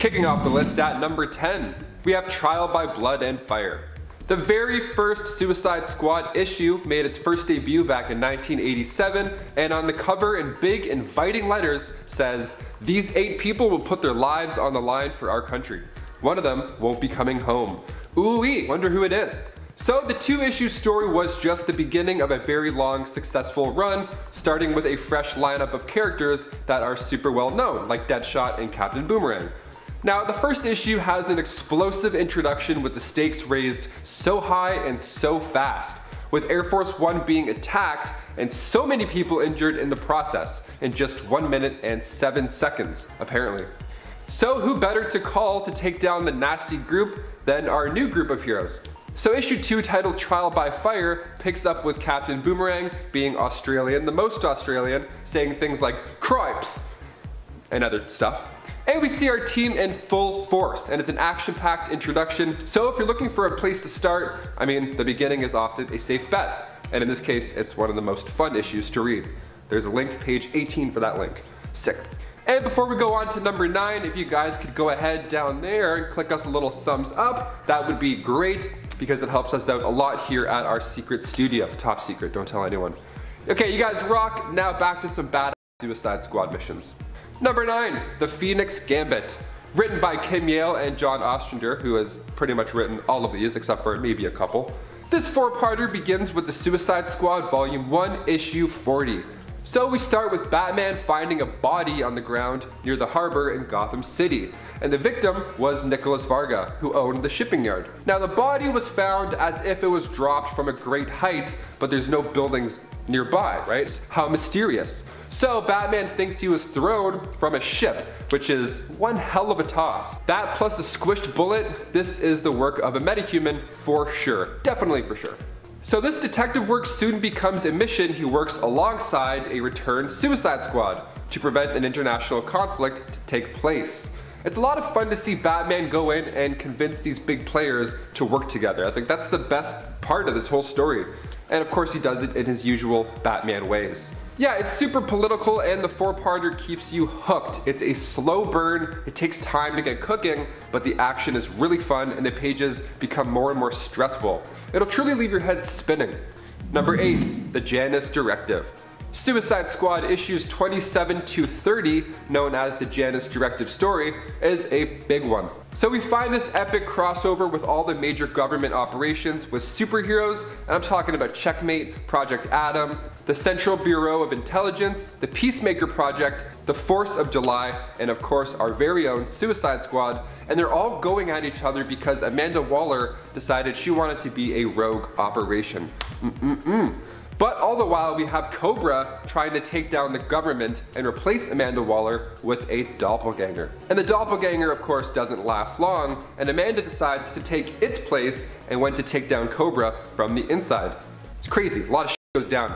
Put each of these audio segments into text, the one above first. Kicking off the list at number 10, we have Trial by Blood and Fire. The very first Suicide Squad issue made its first debut back in 1987, and on the cover in big inviting letters says, "These 8 people will put their lives on the line for our country. One of them won't be coming home. Ooh-wee, wonder who it is." So the 2-issue story was just the beginning of a very long, successful run, starting with a fresh lineup of characters that are super well known, like Deadshot and Captain Boomerang. Now, the first issue has an explosive introduction with the stakes raised so high and so fast, with Air Force One being attacked and so many people injured in the process in just 1 minute and 7 seconds, apparently. So who better to call to take down the nasty group than our new group of heroes? So issue 2, titled Trial by Fire, picks up with Captain Boomerang being Australian, the most Australian, saying things like "cripes" and other stuff. And we see our team in full force, and it's an action-packed introduction, so if you're looking for a place to start, I mean, the beginning is often a safe bet, and in this case, it's one of the most fun issues to read. There's a link, page 18 for that link. Sick. And before we go on to number 9, if you guys could go ahead down there and click us a little thumbs up, that would be great, because it helps us out a lot here at our secret studio. Top secret, don't tell anyone. Okay, you guys rock. Now back to some badass Suicide Squad missions. Number 9, The Phoenix Gambit. Written by Kim Yale and John Ostrander, who has pretty much written all of these except for maybe a couple. This 4-parter begins with the Suicide Squad Volume 1, Issue 40. So we start with Batman finding a body on the ground near the harbor in Gotham City, and the victim was Nicholas Varga, who owned the shipping yard. Now the body was found as if it was dropped from a great height, but there's no buildings nearby, right? How mysterious. So Batman thinks he was thrown from a ship, which is one hell of a toss. That plus a squished bullet, this is the work of a metahuman for sure. Definitely for sure. So this detective work soon becomes a mission he works alongside a returned Suicide Squad to prevent an international conflict to take place. It's a lot of fun to see Batman go in and convince these big players to work together. I think that's the best part of this whole story. And of course he does it in his usual Batman ways. Yeah, it's super political, and the 4-parter keeps you hooked. It's a slow burn, it takes time to get cooking, but the action is really fun and the pages become more and more stressful. It'll truly leave your head spinning. Number 8, The Janus Directive. Suicide Squad issues 27 to 30, known as the Janus Directive story, is a big one. So we find this epic crossover with all the major government operations with superheroes, and I'm talking about Checkmate, Project Adam, the Central Bureau of Intelligence, the Peacemaker Project, the Force of July, and of course our very own Suicide Squad, and they're all going at each other because Amanda Waller decided she wanted to be a rogue operation. But all the while we have Cobra trying to take down the government and replace Amanda Waller with a doppelganger. And the doppelganger of course doesn't last long, and Amanda decides to take its place and went to take down Cobra from the inside. It's crazy, a lot of shit goes down.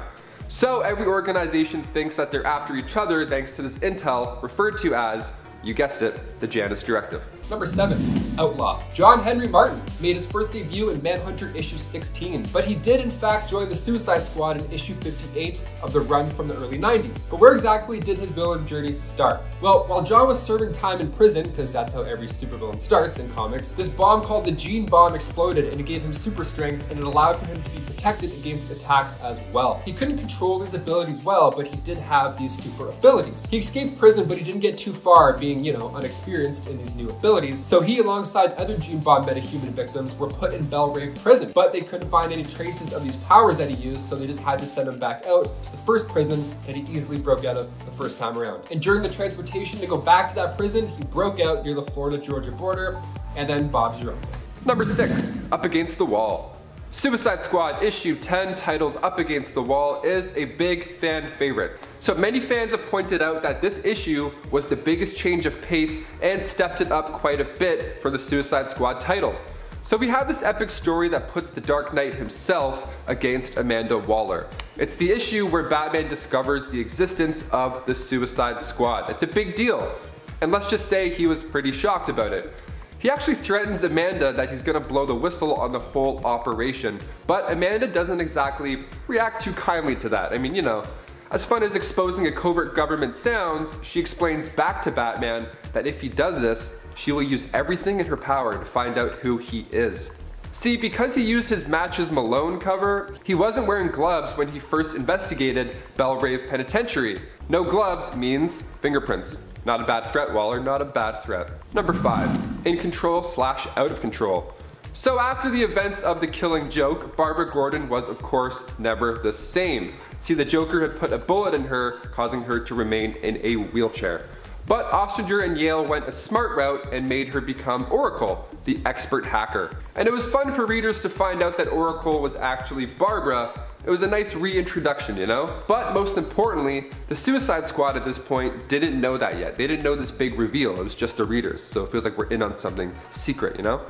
So every organization thinks that they're after each other thanks to this intel referred to as, you guessed it, the Janus Directive. Number 7, Outlaw. John Henry Martin made his first debut in Manhunter issue 16, but he did in fact join the Suicide Squad in issue 58 of the run from the early 90s. But where exactly did his villain journey start? Well, while John was serving time in prison, because that's how every supervillain starts in comics, this bomb called the Gene Bomb exploded, and it gave him super strength, and it allowed for him to be protected against attacks as well. He couldn't control his abilities well, but he did have these super abilities. He escaped prison, but he didn't get too far, being, you know, unexperienced in these new abilities, so he, alongside other Gene Bomb metahuman victims, were put in Belgrave prison, but they couldn't find any traces of these powers that he used, so they just had to send him back out to the first prison that he easily broke out of the first time around. And during the transportation to go back to that prison, he broke out near the Florida-Georgia border, and then Bob's your uncle. Number 6, Up Against the Wall. Suicide Squad issue 10, titled Up Against the Wall, is a big fan favorite. So many fans have pointed out that this issue was the biggest change of pace and stepped it up quite a bit for the Suicide Squad title. So we have this epic story that puts the Dark Knight himself against Amanda Waller. It's the issue where Batman discovers the existence of the Suicide Squad. It's a big deal, and let's just say he was pretty shocked about it. He actually threatens Amanda that he's gonna blow the whistle on the whole operation, but Amanda doesn't exactly react too kindly to that. I mean, you know, as fun as exposing a covert government sounds, she explains back to Batman that if he does this, she will use everything in her power to find out who he is. See, because he used his Matches Malone cover, he wasn't wearing gloves when he first investigated Belrave Penitentiary. No gloves means fingerprints. Not a bad threat, Waller, not a bad threat. Number 5, in control / out of control. So after the events of The Killing Joke, Barbara Gordon was of course never the same. See, the Joker had put a bullet in her, causing her to remain in a wheelchair. But Ostringer and Yale went a smart route and made her become Oracle, the expert hacker. And it was fun for readers to find out that Oracle was actually Barbara. It was a nice reintroduction, you know? But most importantly, the Suicide Squad at this point didn't know that yet. They didn't know this big reveal, it was just the readers. So it feels like we're in on something secret, you know?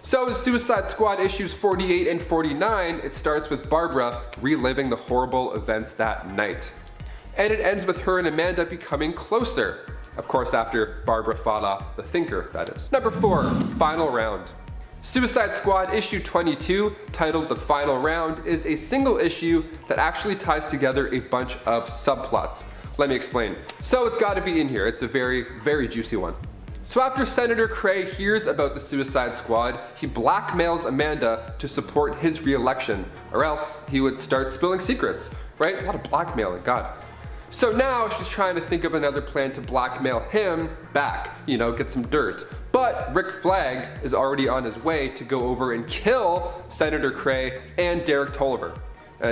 So in Suicide Squad issues 48 and 49, it starts with Barbara reliving the horrible events that night. And it ends with her and Amanda becoming closer. Of course, after Barbara fought off the Thinker, that is. Number 4, Final Round. Suicide Squad issue 22, titled The Final Round, is a single issue that actually ties together a bunch of subplots. Let me explain. So it's gotta be in here. It's a very, very juicy one. So after Senator Cray hears about the Suicide Squad, he blackmails Amanda to support his re-election, or else he would start spilling secrets, right? A lot of blackmailing, God. So now she's trying to think of another plan to blackmail him back, you know, get some dirt. But Rick Flag is already on his way to go over and kill Senator Cray and Derek Tolliver.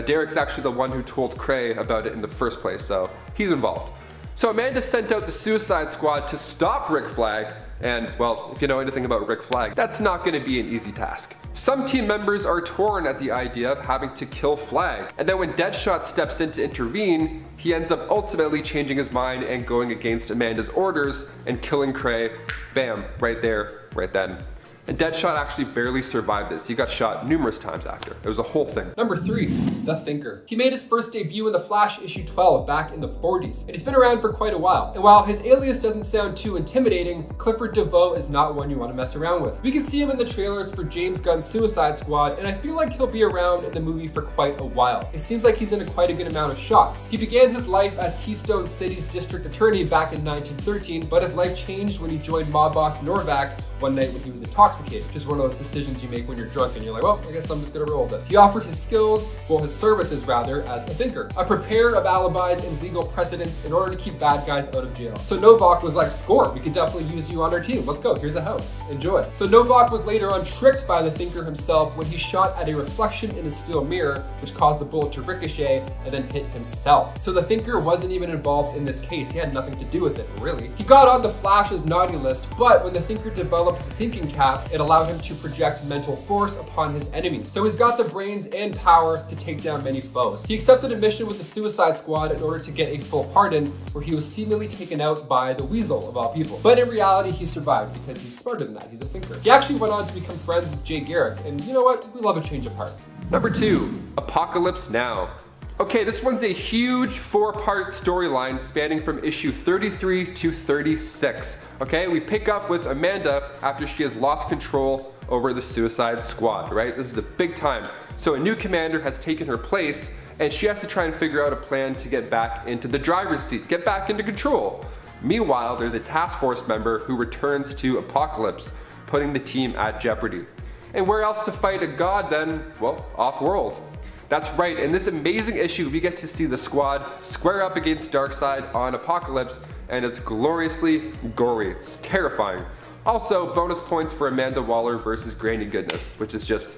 Derek's actually the one who told Cray about it in the first place, so he's involved. So Amanda sent out the Suicide Squad to stop Rick Flag, and well, if you know anything about Rick Flag, that's not gonna be an easy task. Some team members are torn at the idea of having to kill Flag, and then when Deadshot steps in to intervene, he ends up ultimately changing his mind and going against Amanda's orders and killing Cray, bam, right there, right then. And Deadshot actually barely survived this. He got shot numerous times after. It was a whole thing. Number 3, The Thinker. He made his first debut in The Flash issue 12 back in the 40s, and he's been around for quite a while. And while his alias doesn't sound too intimidating, Clifford DeVoe is not one you want to mess around with. We can see him in the trailers for James Gunn's Suicide Squad, and I feel like he'll be around in the movie for quite a while. It seems like he's in quite a good amount of shots. He began his life as Keystone City's district attorney back in 1913, but his life changed when he joined mob boss Norvac one night when he was intoxicated. Just one of those decisions you make when you're drunk and you're like, well, I guess I'm just gonna roll with it. He offered his skills, well, his services rather, as a thinker, a preparer of alibis and legal precedents in order to keep bad guys out of jail. So Novak was like, score, we could definitely use you on our team. Let's go, here's a house, enjoy. So Novak was later on tricked by the thinker himself when he shot at a reflection in a steel mirror, which caused the bullet to ricochet and then hit himself. So the thinker wasn't even involved in this case. He had nothing to do with it, really. He got on the Flash's naughty list, but when the thinker developed the thinking cap, it allowed him to project mental force upon his enemies. So he's got the brains and power to take down many foes. He accepted a mission with the Suicide Squad in order to get a full pardon, where he was seemingly taken out by the Weasel of all people. But in reality, he survived because he's smarter than that. He's a thinker. He actually went on to become friends with Jay Garrick, and you know what? We love a change of heart. Number 2, Apocalypse Now. Okay, this one's a huge 4-part storyline spanning from issue 33 to 36. Okay, we pick up with Amanda after she has lost control over the Suicide Squad, right? This is a big time. So a new commander has taken her place and she has to try and figure out a plan to get back into the driver's seat, get back into control. Meanwhile, there's a task force member who returns to Apocalypse, putting the team at jeopardy. And where else to fight a god then? Well, off-world. That's right, in this amazing issue, we get to see the squad square up against Darkseid on Apocalypse, and it's gloriously gory. It's terrifying. Also, bonus points for Amanda Waller versus Granny Goodness, which is just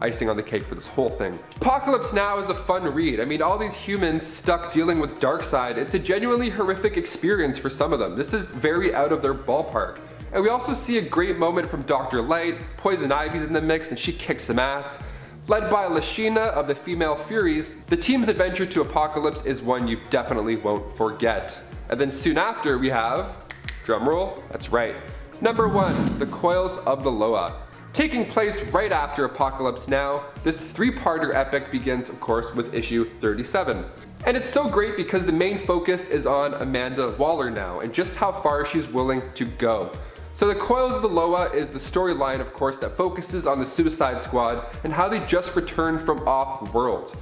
icing on the cake for this whole thing. Apocalypse Now is a fun read. I mean, all these humans stuck dealing with Darkseid, it's a genuinely horrific experience for some of them. This is very out of their ballpark. And we also see a great moment from Dr. Light. Poison Ivy's in the mix, and she kicks some ass. Led by Lashina of the Female Furies, the team's adventure to Apocalypse is one you definitely won't forget. And then soon after we have, drumroll, that's right. Number 1, The Coils of the Loa. Taking place right after Apocalypse Now, this 3-parter epic begins, of course, with issue 37. And it's so great because the main focus is on Amanda Waller now and just how far she's willing to go. So The Coils of the Loa is the storyline, of course, that focuses on the Suicide Squad and how they just returned from off-world.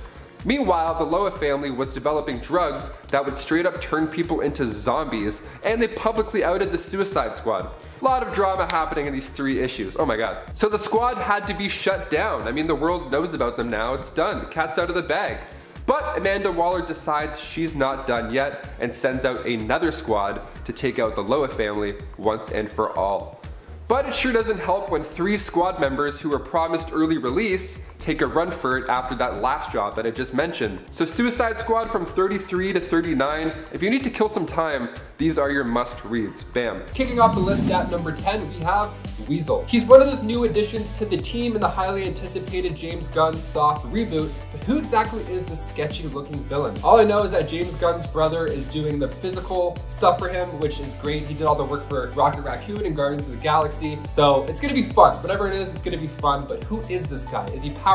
Meanwhile, the Loa family was developing drugs that would straight up turn people into zombies, and they publicly outed the Suicide Squad. A lot of drama happening in these three issues. Oh my god. So the squad had to be shut down. I mean, the world knows about them now. It's done. Cat's out of the bag. But Amanda Waller decides she's not done yet and sends out another squad to take out the Loa family once and for all. But it sure doesn't help when three squad members who were promised early release take a run for it after that last job that I just mentioned. So Suicide Squad from 33 to 39, if you need to kill some time, these are your must reads, bam. Kicking off the list at number 10, we have Weasel. He's one of those new additions to the team in the highly anticipated James Gunn's soft reboot, but who exactly is this sketchy looking villain? All I know is that James Gunn's brother is doing the physical stuff for him, which is great. He did all the work for Rocket Raccoon and Guardians of the Galaxy. So it's gonna be fun. Whatever it is, it's gonna be fun. But who is this guy? Is he powerful?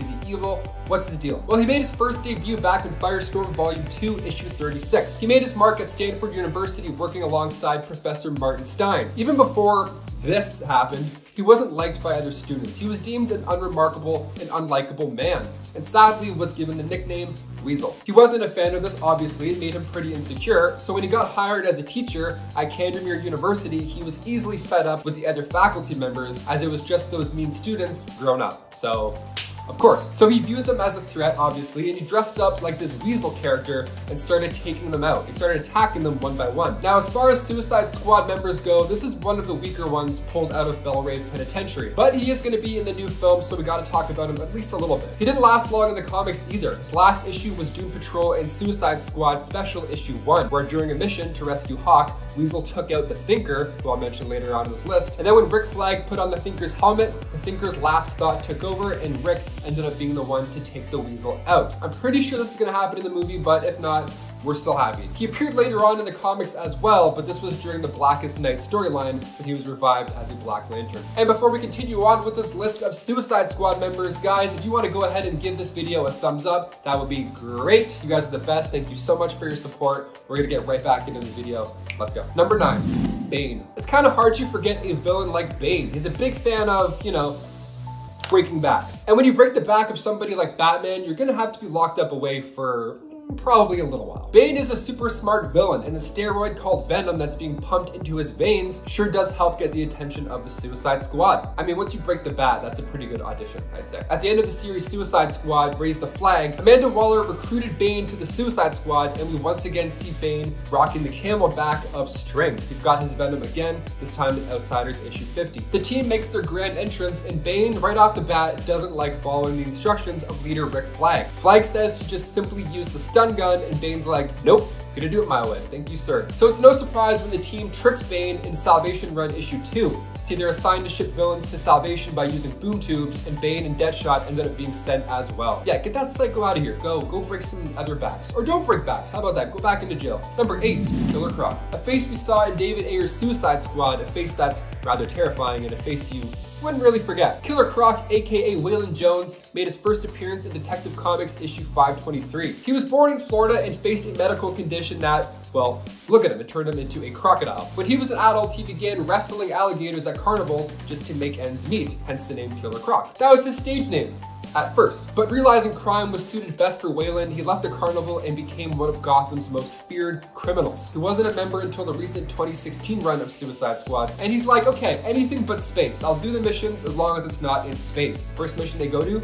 Is he evil? What's his deal? Well, he made his first debut back in Firestorm Volume 2, Issue 36. He made his mark at Stanford University working alongside Professor Martin Stein. Even before this happened, he wasn't liked by other students. He was deemed an unremarkable and unlikable man, and sadly was given the nickname Weasel. He wasn't a fan of this, obviously. It made him pretty insecure, so when he got hired as a teacher at Candermere University, he was easily fed up with the other faculty members, as it was just those mean students grown up. So, of course. So he viewed them as a threat, obviously, and he dressed up like this Weasel character and started taking them out. He started attacking them one by one. Now, as far as Suicide Squad members go, this is one of the weaker ones pulled out of Bellrave Penitentiary. But he is going to be in the new film, so we got to talk about him at least a little bit. He didn't last long in the comics either. His last issue was Doom Patrol and Suicide Squad Special Issue 1, where during a mission to rescue Hawk, Weasel took out the Thinker, who I'll mention later on in this list. And then when Rick Flag put on the Thinker's helmet, the Thinker's last thought took over, and Rick ended up being the one to take the Weasel out. I'm pretty sure this is gonna happen in the movie, but if not, we're still happy. He appeared later on in the comics as well, but this was during the Blackest Night storyline when he was revived as a Black Lantern. And before we continue on with this list of Suicide Squad members, guys, if you want to go ahead and give this video a thumbs up, that would be great. You guys are the best. Thank you so much for your support. We're gonna get right back into the video. Let's go. Number 9, Bane. It's kind of hard to forget a villain like Bane. He's a big fan of, you know, breaking backs. And when you break the back of somebody like Batman, you're gonna have to be locked up away for probably a little while. Bane is a super smart villain, and the steroid called Venom that's being pumped into his veins sure does help get the attention of the Suicide Squad. I mean, once you break the bat, that's a pretty good audition, I'd say. At the end of the series Suicide Squad Raise the Flag, Amanda Waller recruited Bane to the Suicide Squad, and we once again see Bane rocking the camelback of strength. He's got his Venom again, this time in Outsiders Issue 50. The team makes their grand entrance, and Bane, right off the bat, doesn't like following the instructions of leader Rick Flag. Flag says to just simply use the stun gun, and Bane's like, nope, gonna do it my way, thank you sir. So it's no surprise when the team tricks Bane in Salvation Run Issue 2. See, they're assigned to ship villains to salvation by using boom tubes, and Bane and Deadshot ended up being sent as well. Yeah, get that psycho out of here. Go break some other backs. Or don't break backs, how about that? Go back into jail. Number 8, Killer Croc. A face we saw in David Ayer's Suicide Squad, a face that's rather terrifying and a face you wouldn't really forget. Killer Croc, aka Waylon Jones, made his first appearance in Detective Comics issue 523. He was born in Florida and faced a medical condition that, well, look at him, it turned him into a crocodile. When he was an adult, he began wrestling alligators at carnivals just to make ends meet, hence the name Killer Croc. That was his stage name at first, but realizing crime was suited best for Waylon, he left the carnival and became one of Gotham's most feared criminals. He wasn't a member until the recent 2016 run of Suicide Squad, and he's like, okay, anything but space. I'll do the missions as long as it's not in space. First mission they go to,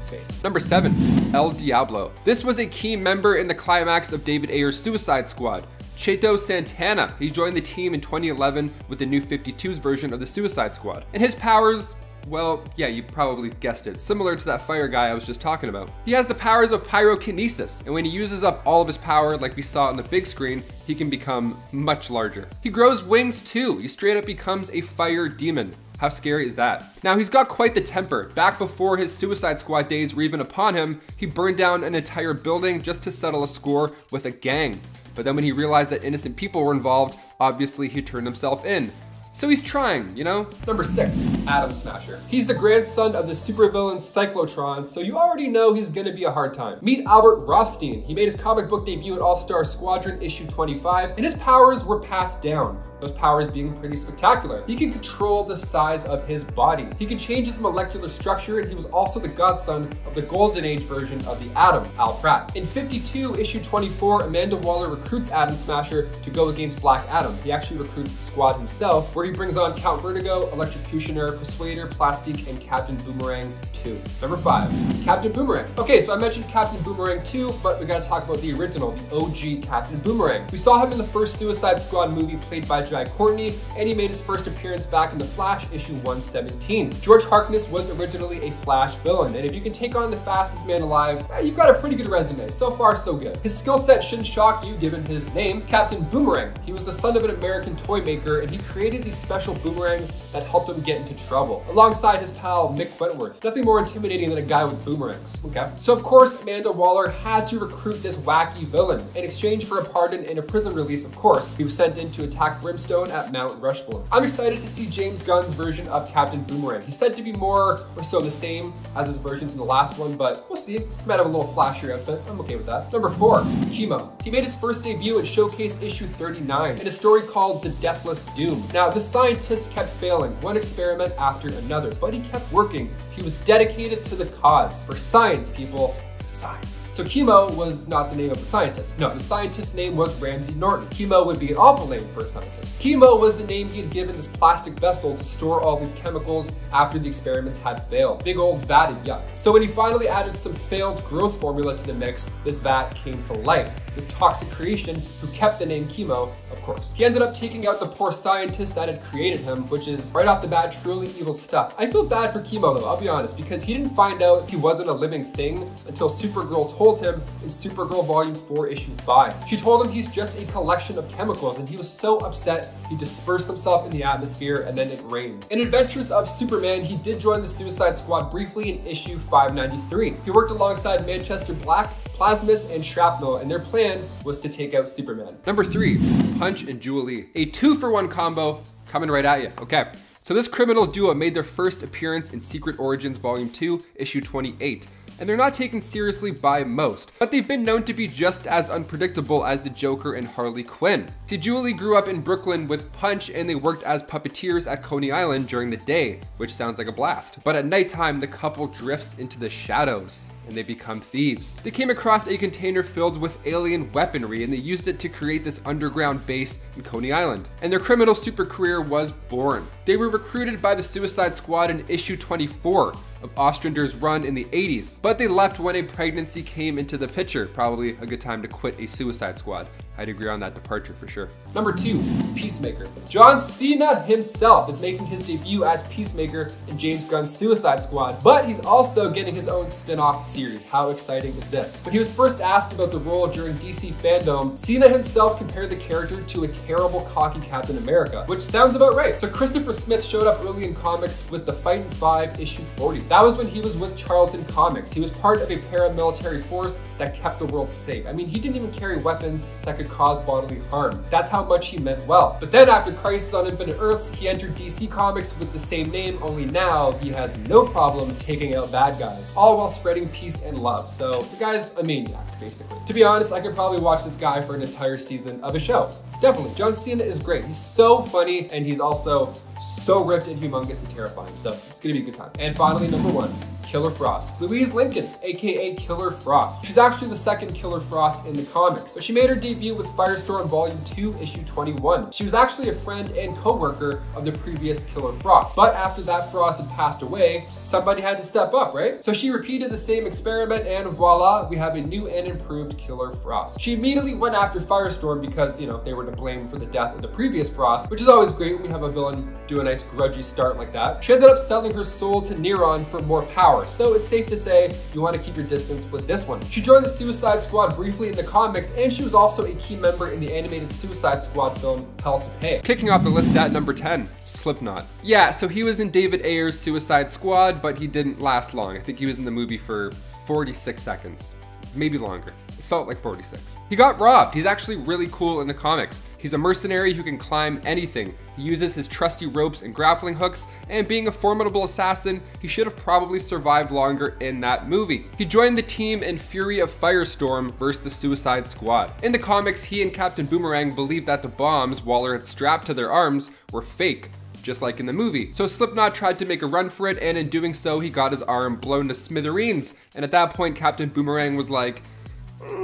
space. Number 7, El Diablo. This was a key member in the climax of David Ayer's Suicide Squad. Chato Santana, he joined the team in 2011 with the New 52's version of the Suicide Squad, and his powers, well, yeah, you probably guessed it. Similar to that fire guy I was just talking about. He has the powers of pyrokinesis, and when he uses up all of his power, like we saw on the big screen, he can become much larger. He grows wings too. He straight up becomes a fire demon. How scary is that? Now, he's got quite the temper. Back before his Suicide Squad days were even upon him, he burned down an entire building just to settle a score with a gang. But then when he realized that innocent people were involved, obviously he turned himself in. So he's trying, you know? Number 6, Atom Smasher. He's the grandson of the supervillain Cyclotron, so you already know he's gonna be a hard time. Meet Albert Rothstein. He made his comic book debut at All-Star Squadron issue 25, and his powers were passed down. those powers being pretty spectacular. He can control the size of his body. He can change his molecular structure, and he was also the godson of the Golden Age version of the Atom, Al Pratt. In 52, issue 24, Amanda Waller recruits Atom Smasher to go against Black Adam. He actually recruits the Squad himself, where he brings on Count Vertigo, Electrocutioner, Persuader, Plastique, and Captain Boomerang 2. Number 5, Captain Boomerang. Okay, so I mentioned Captain Boomerang 2, but we gotta talk about the original, the OG Captain Boomerang. We saw him in the first Suicide Squad movie played by Jai Courtney, and he made his first appearance back in The Flash issue 117. George Harkness was originally a Flash villain, and if you can take on the fastest man alive, you've got a pretty good resume. So far, so good. His skill set shouldn't shock you given his name, Captain Boomerang. He was the son of an American toy maker, and he created these special boomerangs that helped him get into trouble, alongside his pal Mick Wentworth. Nothing more intimidating than a guy with boomerangs, okay? So of course, Amanda Waller had to recruit this wacky villain in exchange for a pardon and a prison release, of course. He was sent in to attack Brimstone at Mount Rushmore. I'm excited to see James Gunn's version of Captain Boomerang. He's said to be more or so the same as his version from the last one, but we'll see. He might have a little flashier outfit. I'm okay with that. Number 4, Chemo. He made his first debut in Showcase issue 39 in a story called The Deathless Doom. Now, the scientist kept failing, one experiment after another, but he kept working. He was dedicated to the cause. For science, people, science. So Chemo was not the name of a scientist. No, the scientist's name was Ramsey Norton. Chemo would be an awful name for a scientist. Chemo was the name he had given this plastic vessel to store all these chemicals after the experiments had failed. Big old vat of yuck. So when he finally added some failed growth formula to the mix, this vat came to life. This toxic creation, who kept the name Chemo, of course. He ended up taking out the poor scientist that had created him, which is right off the bat truly evil stuff. I feel bad for Chemo though, I'll be honest, because he didn't find out he wasn't a living thing until Supergirl told him in Supergirl Volume 4, Issue 5. She told him he's just a collection of chemicals, and he was so upset he dispersed himself in the atmosphere, and then it rained. In Adventures of Superman, he did join the Suicide Squad briefly in issue 593. He worked alongside Manchester Black, Plasmus, and Shrapnel, and their plan was to take out Superman. Number 3, Punch and Julie. A 2-for-1 combo coming right at you, okay. So this criminal duo made their first appearance in Secret Origins Volume 2, Issue 28. And they're not taken seriously by most, but they've been known to be just as unpredictable as the Joker and Harley Quinn. See, Julie grew up in Brooklyn with Punch, and they worked as puppeteers at Coney Island during the day, which sounds like a blast. But at nighttime, the couple drifts into the shadows, and they become thieves. They came across a container filled with alien weaponry, and they used it to create this underground base in Coney Island. And their criminal super career was born. They were recruited by the Suicide Squad in issue 24 of Ostrander's run in the 80s, but they left when a pregnancy came into the picture. Probably a good time to quit a Suicide Squad. I'd agree on that departure for sure. Number 2, Peacemaker. John Cena himself is making his debut as Peacemaker in James Gunn's Suicide Squad, but he's also getting his own spin-off series. How exciting is this? When he was first asked about the role during DC Fandom, Cena himself compared the character to a terrible cocky Captain America, which sounds about right. So Christopher Smith showed up early in comics with the Fightin' Five issue 40. That was when he was with Charlton Comics. He was part of a paramilitary force that kept the world safe. I mean, he didn't even carry weapons that could cause bodily harm. That's how much he meant well. But then after Crisis on Infinite Earths, he entered DC Comics with the same name, only now he has no problem taking out bad guys, all while spreading peace and love. So the guy's a maniac, basically. To be honest, I could probably watch this guy for an entire season of a show. Definitely. John Cena is great. He's so funny, and he's also so ripped and humongous and terrifying. So it's gonna be a good time. And finally, number 1. Killer Frost. Louise Lincoln, aka Killer Frost. She's actually the second Killer Frost in the comics, but she made her debut with Firestorm Volume 2, Issue 21. She was actually a friend and co-worker of the previous Killer Frost, but after that Frost had passed away, somebody had to step up, right? So she repeated the same experiment, and voila, we have a new and improved Killer Frost. She immediately went after Firestorm because, you know, they were to blame for the death of the previous Frost, which is always great when we have a villain do a nice grudgy start like that. She ended up selling her soul to Neron for more power. So it's safe to say you want to keep your distance with this one. She joined the Suicide Squad briefly in the comics, and she was also a key member in the animated Suicide Squad film, Hell to Pay. Kicking off the list at number 10, Slipknot. Yeah, so he was in David Ayer's Suicide Squad, but he didn't last long. I think he was in the movie for 46 seconds, maybe longer. felt like 46. He got robbed. He's actually really cool in the comics. He's a mercenary who can climb anything. He uses his trusty ropes and grappling hooks, and being a formidable assassin, he should have probably survived longer in that movie. He joined the team in Fury of Firestorm versus the Suicide Squad. In the comics, he and Captain Boomerang believed that the bombs Waller had strapped to their arms were fake, just like in the movie. So Slipknot tried to make a run for it, and in doing so, he got his arm blown to smithereens. And at that point, Captain Boomerang was like,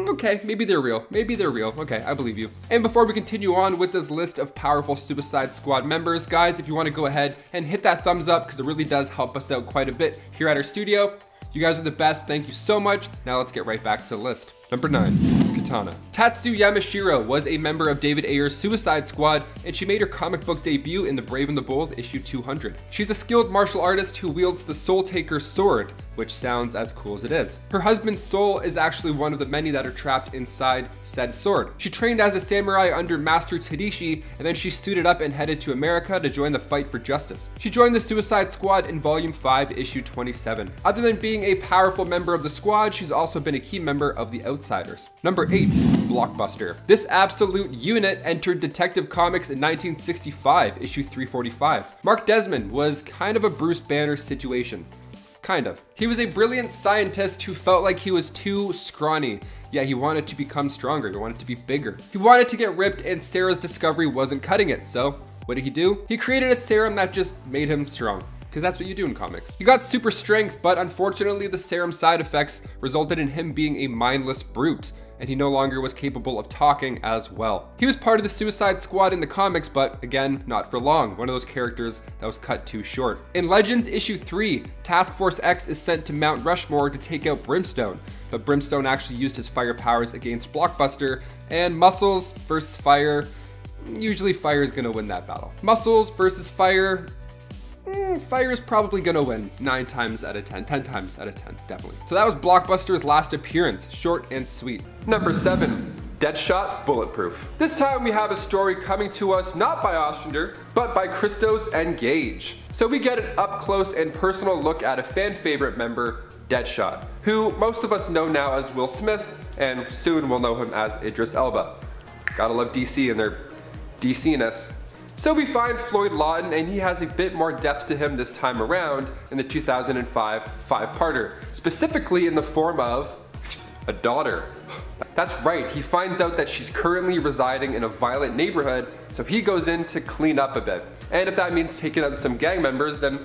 okay, maybe they're real. Maybe they're real. Okay, I believe you. And before we continue on with this list of powerful Suicide Squad members, guys, if you want to go ahead and hit that thumbs up, because it really does help us out quite a bit here at our studio. You guys are the best. Thank you so much. Now let's get right back to the list. Number 9. Katana. Tatsu Yamashiro was a member of David Ayer's Suicide Squad, and she made her comic book debut in The Brave and the Bold issue 200. She's a skilled martial artist who wields the Soul Taker sword, which sounds as cool as it is. Her husband's soul is actually one of the many that are trapped inside said sword. She trained as a samurai under Master Tadashi, and then she suited up and headed to America to join the fight for justice. She joined the Suicide Squad in Volume 5, Issue 27. Other than being a powerful member of the squad, she's also been a key member of the Outsiders. Number 8, Blockbuster. This absolute unit entered Detective Comics in 1965, Issue 345. Mark Desmond was kind of a Bruce Banner situation. Kind of. He was a brilliant scientist who felt like he was too scrawny. Yeah, he wanted to become stronger. He wanted to be bigger. He wanted to get ripped, and Sarah's discovery wasn't cutting it. So what did he do? He created a serum that just made him strong, because that's what you do in comics. He got super strength, but unfortunately the serum side effects resulted in him being a mindless brute, and he no longer was capable of talking as well. He was part of the Suicide Squad in the comics, but again, not for long. One of those characters that was cut too short. In Legends issue 3, Task Force X is sent to Mount Rushmore to take out Brimstone, but Brimstone actually used his fire powers against Blockbuster, and Muscles versus Fire, usually fire is gonna win that battle. Muscles versus Fire, Fire is probably gonna win 10 times out of 10, definitely. So that was Blockbuster's last appearance, short and sweet. Number 7, Deadshot Bulletproof. This time we have a story coming to us not by Ostrander, but by Christos and Gage. So we get an up close and personal look at a fan favorite member, Deadshot, who most of us know now as Will Smith, and soon we'll know him as Idris Elba. Gotta love DC and their DC-ness. So we find Floyd Lawton, and he has a bit more depth to him this time around in the 2005 five-parter, specifically in the form of a daughter. That's right, he finds out that she's currently residing in a violent neighborhood, so he goes in to clean up a bit. And if that means taking out some gang members, then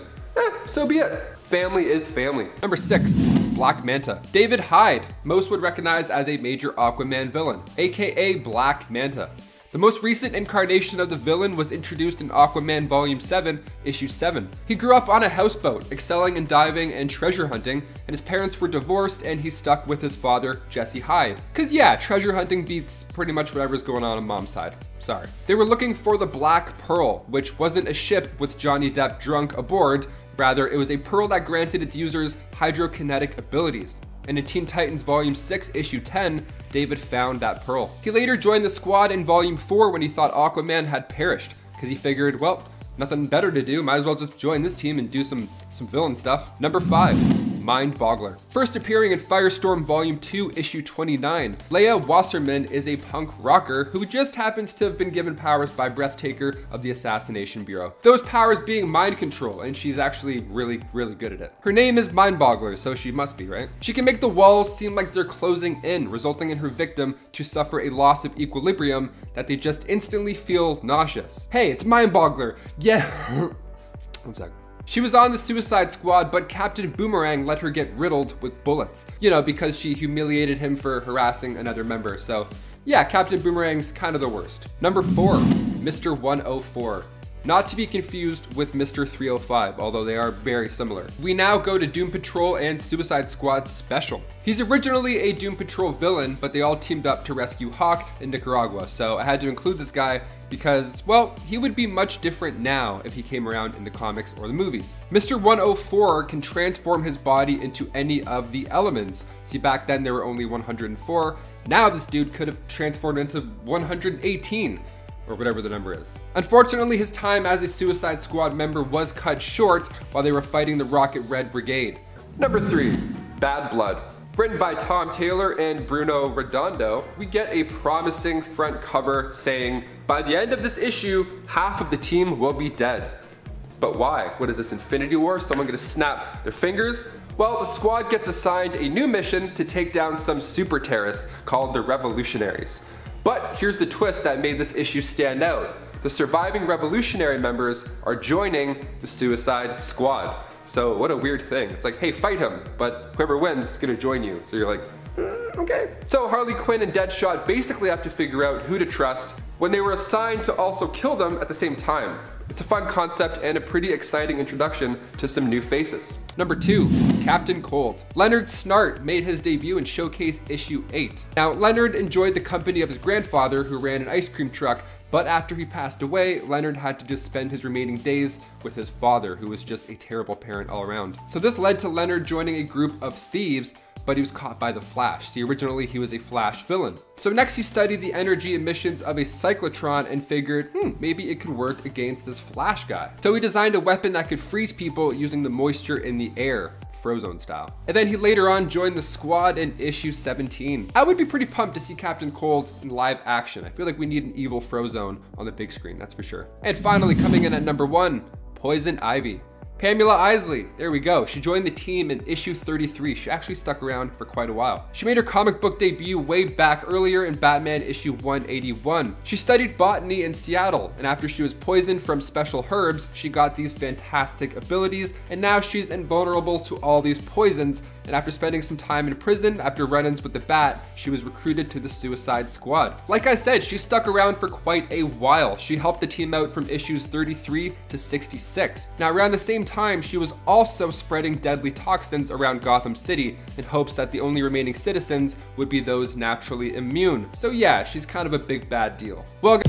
so be it. Family is family. Number 6, Black Manta. David Hyde, most would recognize as a major Aquaman villain, aka Black Manta. The most recent incarnation of the villain was introduced in Aquaman Volume 7, Issue 7. He grew up on a houseboat, excelling in diving and treasure hunting, and his parents were divorced, and he stuck with his father, Jesse Hyde. Cause yeah, treasure hunting beats pretty much whatever's going on mom's side. Sorry. They were looking for the Black Pearl, which wasn't a ship with Johnny Depp drunk aboard, rather it was a pearl that granted its users hydrokinetic abilities. And in Teen Titans Volume 6, Issue 10, David found that pearl. He later joined the squad in Volume 4 when he thought Aquaman had perished, because he figured, well, nothing better to do, might as well just join this team and do some villain stuff. Number 5, Mind Boggler. First appearing in Firestorm Volume 2, Issue 29, Leia Wasserman is a punk rocker who just happens to have been given powers by Breathtaker of the Assassination Bureau. Those powers being mind control, and she's actually really, really good at it. Her name is Mind Boggler, so she must be, right? She can make the walls seem like they're closing in, resulting in her victim to suffer a loss of equilibrium that they just instantly feel nauseous. Hey, it's Mind Boggler. Yeah, one sec. She was on the Suicide Squad, but Captain Boomerang let her get riddled with bullets, you know, because she humiliated him for harassing another member. So yeah, Captain Boomerang's kind of the worst. Number 4, Mr. 104. Not to be confused with Mr. 305, although they are very similar. We now go to Doom Patrol and Suicide Squad Special. He's originally a Doom Patrol villain, but they all teamed up to rescue Hawk in Nicaragua, so I had to include this guy because, well, he would be much different now if he came around in the comics or the movies. Mr. 104 can transform his body into any of the elements. See, back then there were only 104. Now this dude could have transformed into 118. Or whatever the number is. Unfortunately, his time as a Suicide Squad member was cut short while they were fighting the Rocket Red Brigade. Number 3, Bad Blood. Written by Tom Taylor and Bruno Redondo, we get a promising front cover saying, by the end of this issue, half of the team will be dead. But why? What is this, Infinity War? Someone gonna snap their fingers? Well, the squad gets assigned a new mission to take down some super terrorists called the Revolutionaries. But here's the twist that made this issue stand out. The surviving revolutionary members are joining the Suicide Squad. So what a weird thing. It's like, hey, fight him, but whoever wins is gonna join you. So you're like, okay. So Harley Quinn and Deadshot basically have to figure out who to trust when they were assigned to also kill them at the same time. It's a fun concept and a pretty exciting introduction to some new faces. Number 2, Captain Cold. Leonard Snart made his debut in Showcase issue 8. Now, Leonard enjoyed the company of his grandfather who ran an ice cream truck, but after he passed away, Leonard had to just spend his remaining days with his father, who was just a terrible parent all around. So this led to Leonard joining a group of thieves, but he was caught by the Flash. See, originally he was a Flash villain. So next he studied the energy emissions of a cyclotron and figured, maybe it could work against this Flash guy. So he designed a weapon that could freeze people using the moisture in the air, Frozone style. And then he later on joined the squad in issue 17. I would be pretty pumped to see Captain Cold in live action. I feel like we need an evil Frozone on the big screen, that's for sure. And finally, coming in at number 1, Poison Ivy. Pamela Isley, there we go. She joined the team in issue 33. She actually stuck around for quite a while. She made her comic book debut way back earlier in Batman issue 181. She studied botany in Seattle, and after she was poisoned from special herbs, she got these fantastic abilities, and now she's invulnerable to all these poisons. And after spending some time in prison after run-ins with the Bat, she was recruited to the Suicide Squad. Like I said, she stuck around for quite a while. She helped the team out from issues 33 to 66. Now, around the same time, she was also spreading deadly toxins around Gotham City in hopes that the only remaining citizens would be those naturally immune. So yeah, she's kind of a big bad deal. Well,